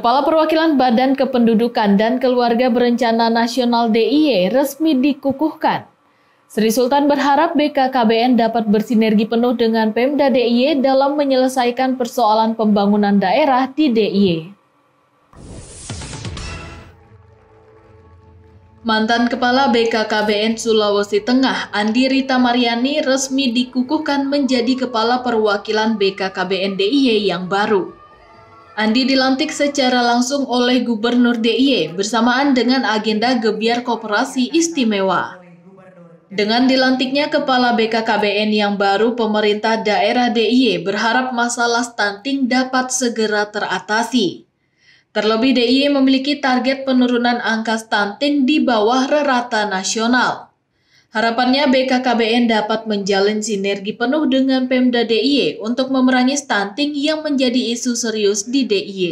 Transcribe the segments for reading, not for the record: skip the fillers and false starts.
Kepala Perwakilan Badan Kependudukan dan Keluarga Berencana Nasional DIY resmi dikukuhkan. Sri Sultan berharap BKKBN dapat bersinergi penuh dengan Pemda DIY dalam menyelesaikan persoalan pembangunan daerah di DIY. Mantan Kepala BKKBN Sulawesi Tengah, Andi Rita Mariani, resmi dikukuhkan menjadi Kepala Perwakilan BKKBN DIY yang baru. Andi dilantik secara langsung oleh Gubernur DIY bersamaan dengan agenda Gebyar Koperasi Istimewa. Dengan dilantiknya Kepala BKKBN yang baru, pemerintah daerah DIY berharap masalah stunting dapat segera teratasi. Terlebih, DIY memiliki target penurunan angka stunting di bawah rata nasional. Harapannya BKKBN dapat menjalin sinergi penuh dengan Pemda DIY untuk memerangi stunting yang menjadi isu serius di DIY.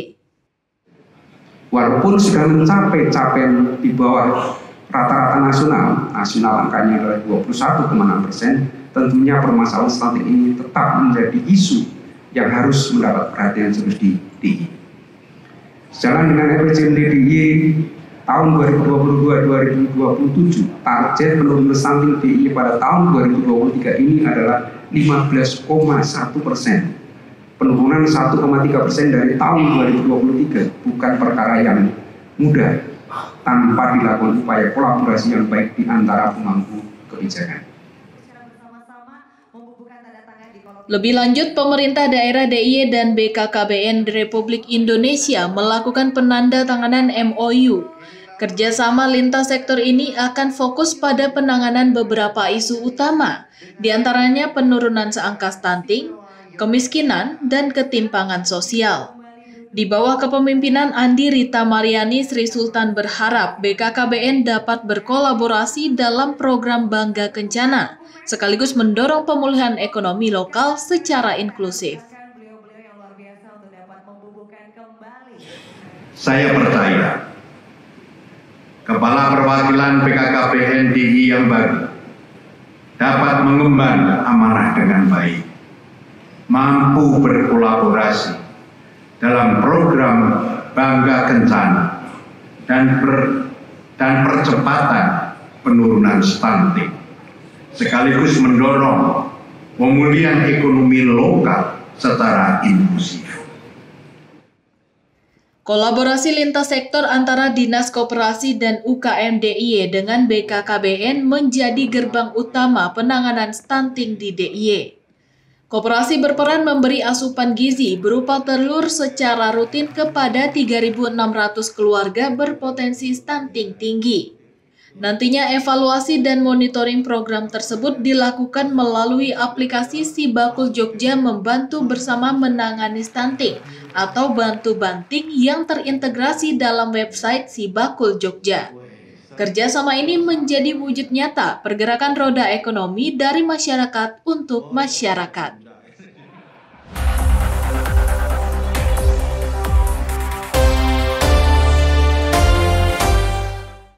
Walaupun sudah mencapai capaian di bawah rata-rata nasional angkanya adalah 21,6%, tentunya permasalahan stunting ini tetap menjadi isu yang harus mendapat perhatian serius di DIY. Sejalan dengan IPCMD DIY tahun 2022-2027, target penurunan stunting DIY pada tahun 2023 ini adalah 15,1%. Penurunan 1,3% dari tahun 2023 bukan perkara yang mudah tanpa dilakukan upaya kolaborasi yang baik di antara pemangku kebijakan. Lebih lanjut, pemerintah daerah DIY dan BKKBN Republik Indonesia melakukan penandatanganan MOU. Kerjasama lintas sektor ini akan fokus pada penanganan beberapa isu utama, diantaranya penurunan angka stunting, kemiskinan, dan ketimpangan sosial. Di bawah kepemimpinan Andi Rita Mariani, Sri Sultan berharap BKKBN dapat berkolaborasi dalam program Bangga Kencana, sekaligus mendorong pemulihan ekonomi lokal secara inklusif. Saya percaya, Kepala Perwakilan BKKBN DIY yang baru dapat mengemban amanah dengan baik, mampu berkolaborasi dalam program Bangga Kencana dan percepatan penurunan stunting, sekaligus mendorong pemulihan ekonomi lokal secara inklusif. Kolaborasi lintas sektor antara Dinas Koperasi dan UKM DIY dengan BKKBN menjadi gerbang utama penanganan stunting di DIY. Koperasi berperan memberi asupan gizi berupa telur secara rutin kepada 3.600 keluarga berpotensi stunting tinggi. Nantinya evaluasi dan monitoring program tersebut dilakukan melalui aplikasi Sibakul Jogja membantu bersama menangani stunting atau bantu banting yang terintegrasi dalam website Sibakul Jogja. Kerjasama ini menjadi wujud nyata pergerakan roda ekonomi dari masyarakat untuk masyarakat.